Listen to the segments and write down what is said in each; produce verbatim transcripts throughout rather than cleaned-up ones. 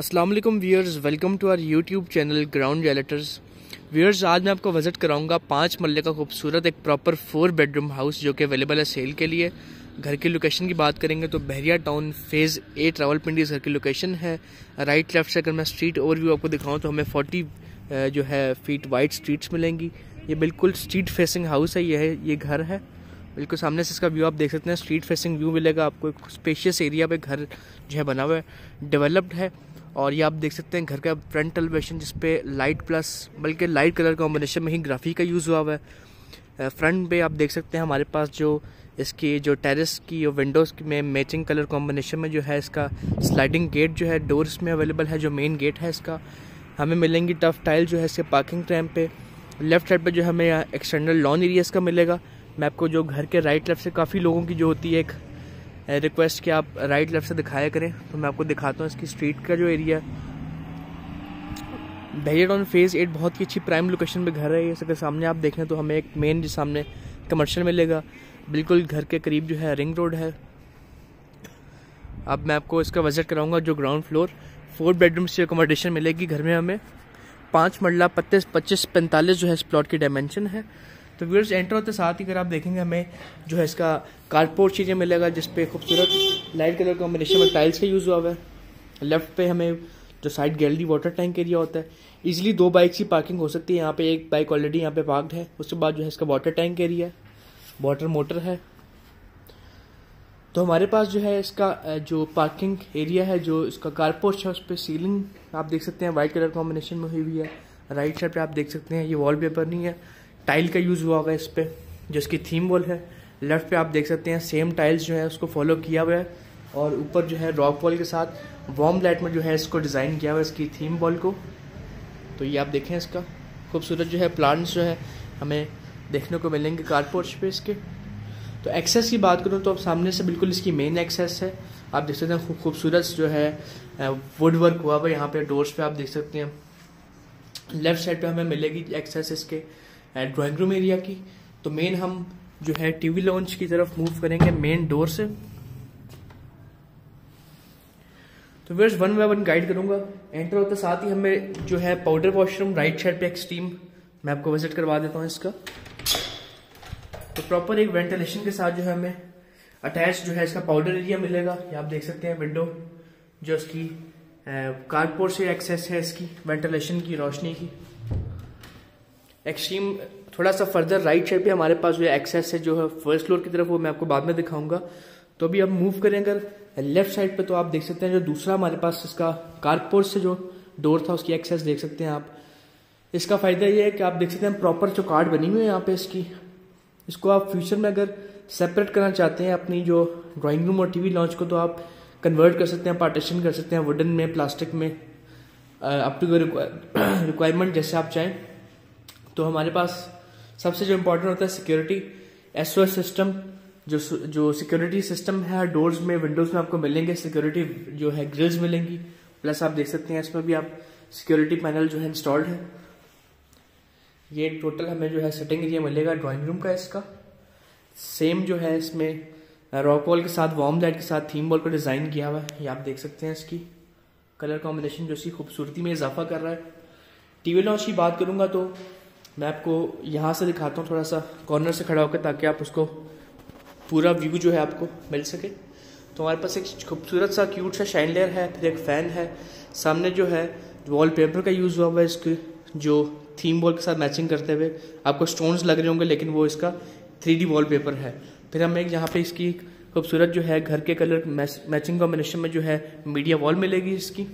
अस्सलाम वालेकुम viewers, welcome to our YouTube channel ground realtors. Viewers, आज मैं आपको विज़िट कराऊंगा पाँच मरले का खूबसूरत एक प्रॉपर फोर बेडरूम हाउस जो कि अवेलेबल है सेल के लिए। घर की लोकेशन की बात करेंगे तो Bahria Town phase eight Rawalpindi इस घर की लोकेशन है। राइट लेफ्ट से अगर मैं स्ट्रीट ओवरव्यू आपको दिखाऊँ तो हमें फोर्टी जो है फीट वाइड स्ट्रीट्स मिलेंगी। ये बिल्कुल स्ट्रीट फेसिंग हाउस है, यह ये घर है। बिल्कुल सामने से इसका व्यू आप देख सकते हैं, स्ट्रीट फेसिंग व्यू मिलेगा आपको। एक स्पेशियस एरिया पे घर जो है बना हुआ है, डेवलप्ड है। और ये आप देख सकते हैं घर का फ्रंट एलिवेशन जिस पे लाइट प्लस बल्कि लाइट कलर कॉम्बिनेशन में ही ग्राफी का यूज़ हुआ हुआ है। फ्रंट पे आप देख सकते हैं हमारे पास जो इसकी जो टेरेस की और विंडोज़ में मैचिंग कलर कॉम्बिनेशन में जो है इसका स्लाइडिंग गेट जो है डोर्स में अवेलेबल है। जो मेन गेट है इसका हमें मिलेंगी टफ टाइल जो है इसके पार्किंग रैंप पे। लेफ्ट साइड पर जो हमें यहाँ एक्सटर्नल लॉन एरिया इसका मिलेगा। मैं आपको जो घर के राइट लेफ्ट से काफ़ी लोगों की जो होती है एक रिक्वेस्ट कि आप राइट लेफ्ट से दिखाया करें, तो मैं आपको दिखाता हूँ इसकी स्ट्रीट का जो एरिया है। बहरिया टाउन फेज़ एट बहुत ही अच्छी प्राइम लोकेशन पे घर है। इसके सामने आप देखें तो हमें एक मेन जिस सामने कमर्शियल मिलेगा, बिल्कुल घर के करीब जो है रिंग रोड है। अब मैं आपको इसका विजिट कराऊँगा जो ग्राउंड फ्लोर फोर बेडरूम्स की अकोमोडेशन मिलेगी। घर में हमें पाँच मरला पच्चीस पच्चीस पैंतालीस जो है इस प्लॉट की डायमेंशन है। तो व्यूअर्स, एंटर होते साथ ही अगर आप देखेंगे हमें जो है इसका कारपोर्ट चीज़ें मिलेगा जिस पे खूबसूरत लाइट कलर कॉम्बिनेशन में टाइल्स का यूज़ हुआ हुआ है। लेफ्ट पे हमें जो side gallery water tank area होता है, इजीली दो बाइक की पार्किंग हो सकती है। यहाँ पे एक बाइक ऑलरेडी यहाँ पे पार्कड है। उसके बाद जो है इसका वाटर टैंक एरिया है, वाटर मोटर है। तो हमारे पास जो है इसका जो पार्किंग एरिया है, जो इसका कारपोर्ट है, उस पर सीलिंग आप देख सकते हैं वाइट कलर कॉम्बिनेशन में हुई हुई है। राइट साइड पर आप देख सकते हैं ये वॉलपेपर नहीं है, टाइल का यूज़ हुआ होगा इस पर जो इसकी थीम वॉल है। लेफ़्ट पे आप देख सकते हैं सेम टाइल्स जो है उसको फॉलो किया हुआ है और ऊपर जो है रॉक वॉल के साथ वार्म लाइट में जो है इसको डिज़ाइन किया हुआ है इसकी थीम वॉल को। तो ये आप देखें इसका खूबसूरत जो है प्लांट्स जो है हमें देखने को मिलेंगे कारपोर्च पे इसके। तो एक्सेस की बात करूँ तो आप सामने से बिल्कुल इसकी मेन एक्सेस है। आप देख सकते हैं खूबसूरत जो है वुड वर्क हुआ हुआ है यहाँ पर डोर्स पर आप देख सकते हैं। लेफ़्ट साइड पर हमें मिलेगी एक्सेस इसके ड्राइंग रूम एरिया की। तो मेन हम जो है टीवी लॉन्च की तरफ मूव करेंगे मेन डोर से। तो viewers, one by one guide करूंगा। एंटर होते साथ ही हमें जो है पाउडर वॉशरूम राइट साइड पे एक्सट्रीम मैं आपको विजिट करवा देता हूं इसका। तो प्रॉपर एक वेंटिलेशन के साथ जो है हमें अटैच जो है इसका पाउडर एरिया मिलेगा। ये आप देख सकते हैं विंडो जो इसकी कारपोर्ट से एक्सेस है इसकी वेंटिलेशन की, रोशनी की। एक्सट्रीम थोड़ा सा फर्दर राइट साइड पे हमारे पास जो एक्सेस है जो है फर्स्ट फ्लोर की तरफ, वो मैं आपको बाद में दिखाऊंगा। तो अभी हम मूव करें अगर लेफ्ट साइड पे तो आप देख सकते हैं जो दूसरा हमारे पास इसका कारपोर्ट से जो डोर था उसकी एक्सेस देख सकते हैं आप। इसका फ़ायदा ये है कि आप देख सकते हैं प्रॉपर चौकाट बनी हुई है यहाँ पे इसकी। इसको आप फ्यूचर में अगर सेपरेट करना चाहते हैं अपनी जो ड्राॅइंग रूम और टी वी लॉन्च को, तो आप कन्वर्ट कर सकते हैं, पार्टीशन कर सकते हैं वुडन में, प्लास्टिक में, अप टू रिक्वायरमेंट जैसे आप चाहें। तो हमारे पास सबसे जो इम्पोर्टेंट होता है सिक्योरिटी एसओएस सिस्टम, जो जो सिक्योरिटी सिस्टम है हर डोर्स में, विंडोज़ में आपको मिलेंगे सिक्योरिटी जो है ग्रिल्स मिलेंगी। प्लस आप देख सकते हैं इसमें भी आप सिक्योरिटी पैनल जो है इंस्टॉल्ड है। ये टोटल हमें जो है सिटिंग एरिया मिलेगा ड्राइंग रूम का इसका। सेम जो है इसमें रॉक वॉल के साथ वार्म लाइट के साथ थीम वॉल को डिज़ाइन किया हुआ है। ये आप देख सकते हैं इसकी कलर कॉम्बिनेशन जो इसकी खूबसूरती में इजाफा कर रहा है। टीवी लॉन्च की बात करूँगा तो मैं आपको यहाँ से दिखाता हूँ, थोड़ा सा कॉर्नर से खड़ा होकर, ताकि आप उसको पूरा व्यू जो है आपको मिल सके। तो हमारे पास एक खूबसूरत सा क्यूट सा शैंडलियर है, फिर एक फ़ैन है। सामने जो है वॉलपेपर का यूज़ हुआ हुआ है इसके जो थीम वॉल के साथ मैचिंग करते हुए। आपको स्टोन्स लग रहे होंगे लेकिन वो इसका थ्री डी वॉलपेपर है। फिर हमें यहाँ पर इसकी खूबसूरत जो है घर के कलर मैचिंग कॉम्बिनेशन में जो है मीडिया वॉल मिलेगी इसकी।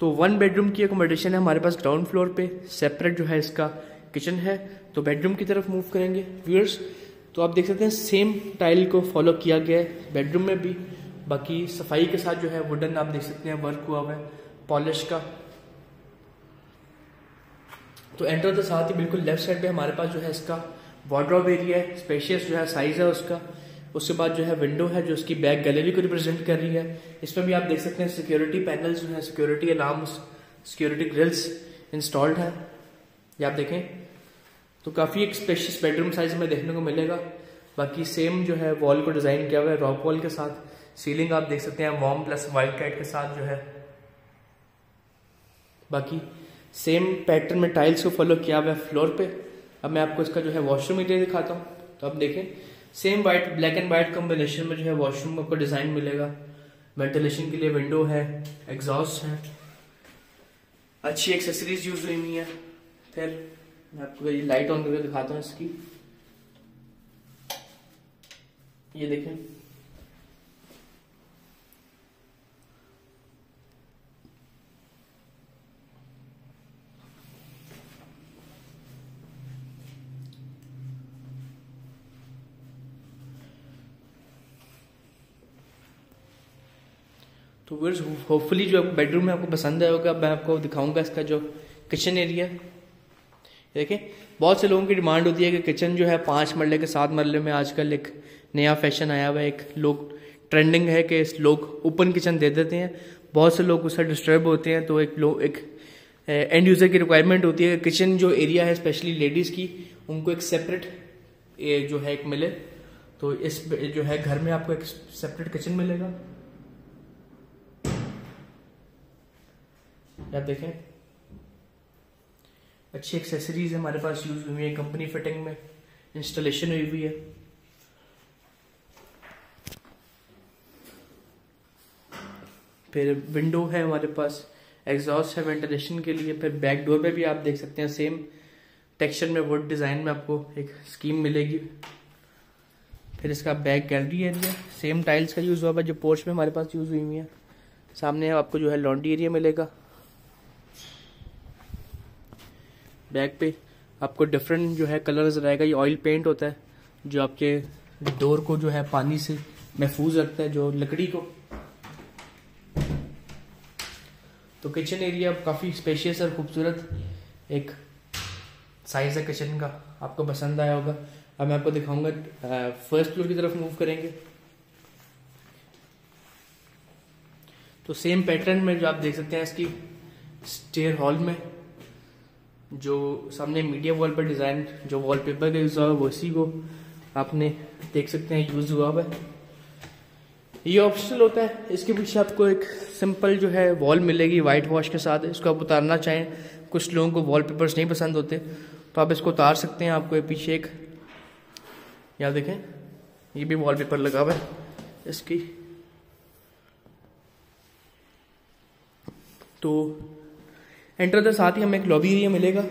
तो वन बेडरूम की अकोमोडेशन है हमारे पास ग्राउंड फ्लोर पे। सेपरेट जो है इसका किचन है। तो बेडरूम की तरफ मूव करेंगे व्यूअर्स, तो आप देख सकते हैं सेम टाइल को फॉलो किया गया है बेडरूम में भी। बाकी सफाई के साथ जो है वुडन आप देख सकते हैं वर्क हुआ हुआ है पॉलिश का। तो एंटर तो साथ ही बिल्कुल लेफ्ट साइड पे हमारे पास जो है इसका वार्डरोब एरिया है, स्पेशियस जो है साइज है उसका। उसके बाद जो है विंडो है जो इसकी बैक गैलरी को रिप्रेजेंट कर रही है। इसमें भी आप देख सकते हैं सिक्योरिटी पैनल्स जो है, security alarms, security grills installed है। ये आप देखें तो काफ़ी एक स्पेशियस बेडरूम साइज में देखने को मिलेगा। बाकी सेम जो है वॉल को डिज़ाइन किया हुआ है रॉक वॉल के साथ। सीलिंग आप देख सकते हैं वार्म प्लस वाइट लाइट के साथ जो है बाकी सेम पैटर्न में टाइल्स को फॉलो किया हुआ है फ्लोर पे। अब मैं आपको इसका जो है वॉशरूम इंटीरियर दिखाता हूँ। तो आप देखें same white black and white combination में जो है वॉशरूम आपको डिजाइन मिलेगा। वेंटिलेशन के लिए विंडो है, एग्जॉस्ट है, अच्छी एक्सेसरीज यूज हुई हुई है। फिर मैं आपको ये लाइट ऑन करके दिखाता हूँ इसकी। ये देखें तो व्यूअर्स, होपफुली जो बेडरूम में आपको पसंद आया होगा। मैं आपको दिखाऊंगा इसका जो किचन एरिया। देखें बहुत से लोगों की डिमांड होती है कि किचन जो है पाँच मरले के सात मरले में आजकल एक नया फैशन आया हुआ है। एक लोग ट्रेंडिंग है कि लोग ओपन किचन दे देते हैं, बहुत से लोग उससे डिस्टर्ब होते हैं। तो एक लोग एक एंड यूज़र की रिक्वायरमेंट होती है कि किचन जो एरिया है स्पेशली लेडीज़ की, उनको एक सेपरेट जो है एक मिले। तो इस जो है घर में आपको एक सेपरेट किचन मिलेगा। आप देखें अच्छी एक्सेसरीज हमारे पास यूज हुई है, कंपनी फिटिंग में इंस्टॉलेशन हुई हुई है। फिर विंडो है हमारे पास, एग्जॉस्ट है वेंटिलेशन के लिए। फिर बैक डोर पे भी आप देख सकते हैं सेम टेक्सचर में वुड डिजाइन में आपको एक स्कीम मिलेगी। फिर इसका back gallery area same tiles का यूज हुआ है जो पोर्च में हमारे पास यूज हुई हुई है। सामने आपको जो है लॉन्ड्री एरिया मिलेगा। बैक पे आपको डिफरेंट जो है कलर नजर आएगा। ये ऑयल पेंट होता है जो आपके डोर को जो है पानी से महफूज रखता है, जो लकड़ी को। तो किचन एरिया काफ़ी स्पेशियस और खूबसूरत एक साइज़ है किचन का, आपको पसंद आया होगा। अब मैं आपको दिखाऊंगा, फर्स्ट फ्लोर की तरफ मूव करेंगे। तो सेम पैटर्न में जो आप देख सकते हैं इसकी स्टेयर हॉल में जो सामने मीडिया वॉल पर डिज़ाइन जो वॉलपेपर का यूज़ हुआ है वो इसी को आपने देख सकते हैं यूज़ हुआ है। ये ऑप्शनल होता है। इसके पीछे आपको एक सिंपल जो है वॉल मिलेगी वाइट वॉश के साथ। इसको आप उतारना चाहें, कुछ लोगों को वॉलपेपर्स नहीं पसंद होते, तो आप इसको उतार सकते हैं। आपको पीछे एक यहाँ देखें ये भी वॉलपेपर लगा हुआ है इसकी। तो एंटर के साथ ही हमें एक लॉबी एरिया मिलेगा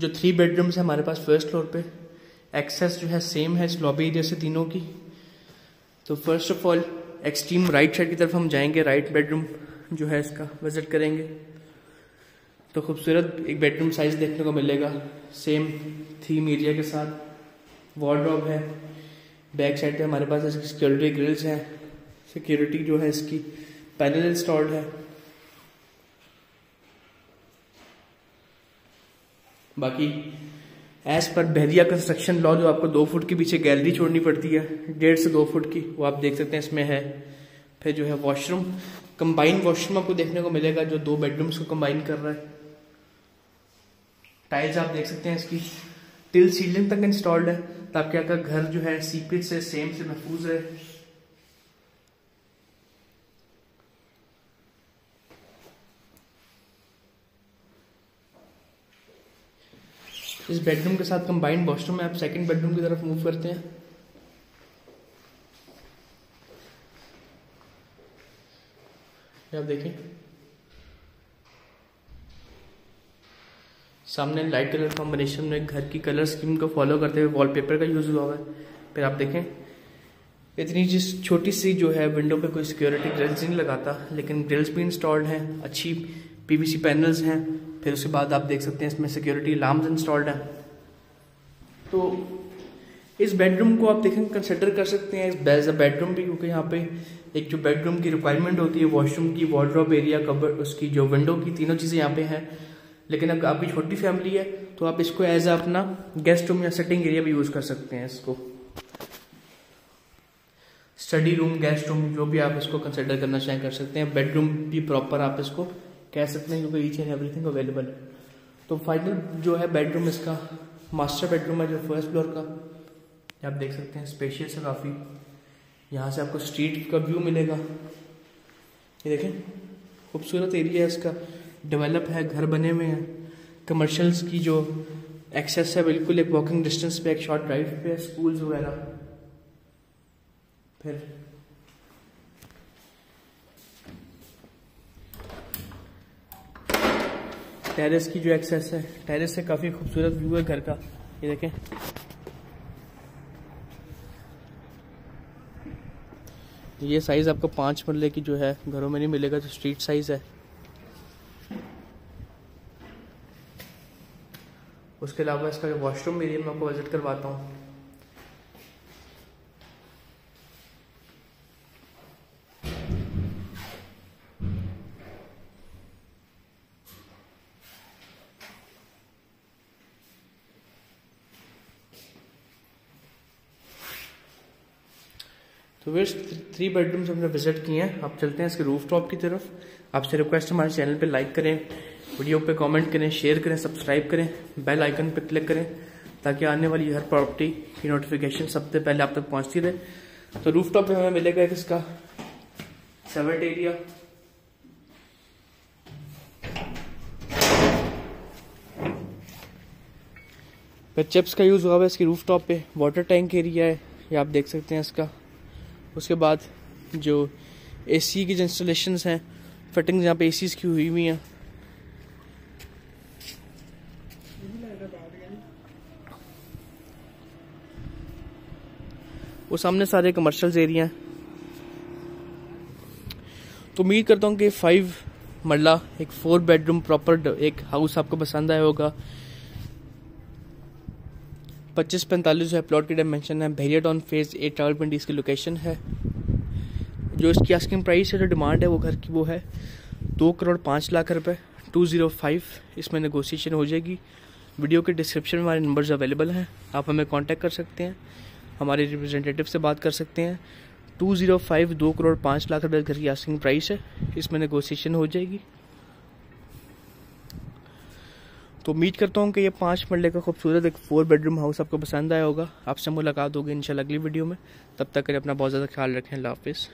जो थ्री बेडरूम्स है हमारे पास फर्स्ट फ्लोर पे। एक्सेस जो है सेम है इस लॉबी एरिया से तीनों की। तो first of all extreme right side की तरफ हम जाएंगे, राइट बेडरूम जो है इसका विजिट करेंगे। तो खूबसूरत एक बेडरूम साइज देखने को मिलेगा सेम थीम एरिया के साथ। वार्डरोब है, बैक साइड पर हमारे पास इसकी सिक्योरिटी ग्रिल्स हैं। सिक्योरिटी जो है इसकी पैनल इंस्टॉल्ड है। बाकी एज पर बहरिया कंस्ट्रक्शन लॉ जो आपको दो फुट के पीछे गैलरी छोड़नी पड़ती है, डेढ़ से दो फुट की, वो आप देख सकते हैं इसमें है। फिर जो है वॉशरूम, कंबाइन वॉशरूम आपको देखने को मिलेगा जो दो बेडरूम्स को कंबाइन कर रहा है। टाइल्स आप देख सकते हैं इसकी टिल सीलिंग तक इंस्टॉल्ड है, ताकि आपका घर जो है सीपेज से सेम से महफूज है। इस बेडरूम के साथ कंबाइंड वॉशरूम में आप सेकंड बेडरूम की तरफ मूव करते हैं। आप देखें सामने लाइट कलर कॉम्बिनेशन में घर की कलर स्कीम को फॉलो करते हुए वॉलपेपर का यूज हुआ है। फिर आप देखें इतनी जिस छोटी सी जो है विंडो पे कोई सिक्योरिटी ग्रिल्स नहीं लगाता, लेकिन ग्रिल्स भी इंस्टॉल्ड हैं, अच्छी पीवीसी पैनल्स हैं। फिर उसके बाद आप देख सकते हैं इसमें सिक्योरिटी अलार्म्स इंस्टॉल्ड हैं। तो इस बेडरूम को आप देखें कंसिडर कर सकते हैं एज अ बेडरूम भी, क्योंकि यहाँ पे एक जो बेडरूम की रिक्वायरमेंट होती है वॉशरूम की, वार्डरोब एरिया, कबर्ड, उसकी जो विंडो की, तीनों चीज़ें यहाँ पे हैं। लेकिन अगर आपकी छोटी फैमिली है तो आप इसको एज अ अपना गेस्ट रूम या सिटिंग एरिया भी यूज़ कर सकते हैं। इसको स्टडी रूम, गेस्ट रूम, जो भी आप इसको कंसिडर करना चाहें कर सकते हैं। बेडरूम भी प्रॉपर आप इसको कह सकते हैं क्योंकि ईच एंड एवरीथिंग अवेलेबल है। तो फाइनल जो है बेडरूम इसका मास्टर बेडरूम है जो फर्स्ट फ्लोर का, आप देख सकते हैं स्पेशियस है काफ़ी। यहाँ से आपको स्ट्रीट का व्यू मिलेगा। ये देखें खूबसूरत एरिया है इसका। डेवलप है, घर बने हुए हैं। कमर्शल्स की जो एक्सेस है बिल्कुल एक वॉकिंग डिस्टेंस पे, एक शॉर्ट ड्राइव पे, स्कूल्स वगैरह। फिर टेरेस की जो एक्सेस है, टेरेस से काफी खूबसूरत व्यू है घर का, ये देखें। ये साइज आपको पांच मरले की जो है घरों में नहीं मिलेगा, तो स्ट्रीट साइज है। उसके अलावा इसका वॉशरूम एरिया मैं आपको विजिट करवाता हूँ। तो वे थ्री बेडरूम्स हमने विजिट किए हैं। आप चलते हैं इसके रूफटॉप की तरफ। आपसे रिक्वेस्ट है हमारे चैनल पे लाइक करें, वीडियो पे कमेंट करें, शेयर करें, सब्सक्राइब करें, बेल आइकन पे क्लिक करें ताकि आने वाली हर प्रॉपर्टी की नोटिफिकेशन सबसे पहले आप तक पहुंचती रहे। तो रूफटॉप पे हमें मिलेगा एक इसका सेवेट एरिया, चिप्स का यूज हुआ है इसके रूफटॉप पे। वाटर टैंक एरिया है ये आप देख सकते हैं इसका। उसके बाद जो एसी की जो इंस्टॉलेशंस हैं, फिटिंग्स यहाँ पे एसीज़ की हुई हुई हैं। वो सामने सारे कमर्शियल्स एरिया हैं। तो उम्मीद करता हूँ कि फाइव मरला एक फोर बेडरूम प्रॉपर एक हाउस आपको पसंद आया होगा। पच्चीस पैंतालीस जो है प्लॉट की डायमेंशन है, Bahria Town phase eight Rawalpindi इसकी लोकेशन है। जो इसकी आस्किंग प्राइस है, जो डिमांड है वो घर की वो है दो करोड़ पाँच लाख रुपए टू ज़ीरो फाइव। इसमें नेगोशिएशन हो जाएगी। वीडियो के डिस्क्रिप्शन में हमारे नंबर्स अवेलेबल हैं, आप हमें कांटेक्ट कर सकते हैं, हमारे रिप्रेजेंटेटिव से बात कर सकते हैं। टू ज़ीरो फाइव दो करोड़ पाँच लाख रुपये घर की आस्किंग प्राइस है, इसमें नेगोशिएशन हो जाएगी। तो उम्मीद करता हूँ कि ये पाँच मरले का खूबसूरत एक फोर बेडरूम हाउस आपको पसंद आया होगा। आपसे मुलाकात होगी इंशाल्लाह अगली वीडियो में। तब तक के लिए अपना बहुत ज़्यादा ख्याल रखें। अल्लाह हाफिज़।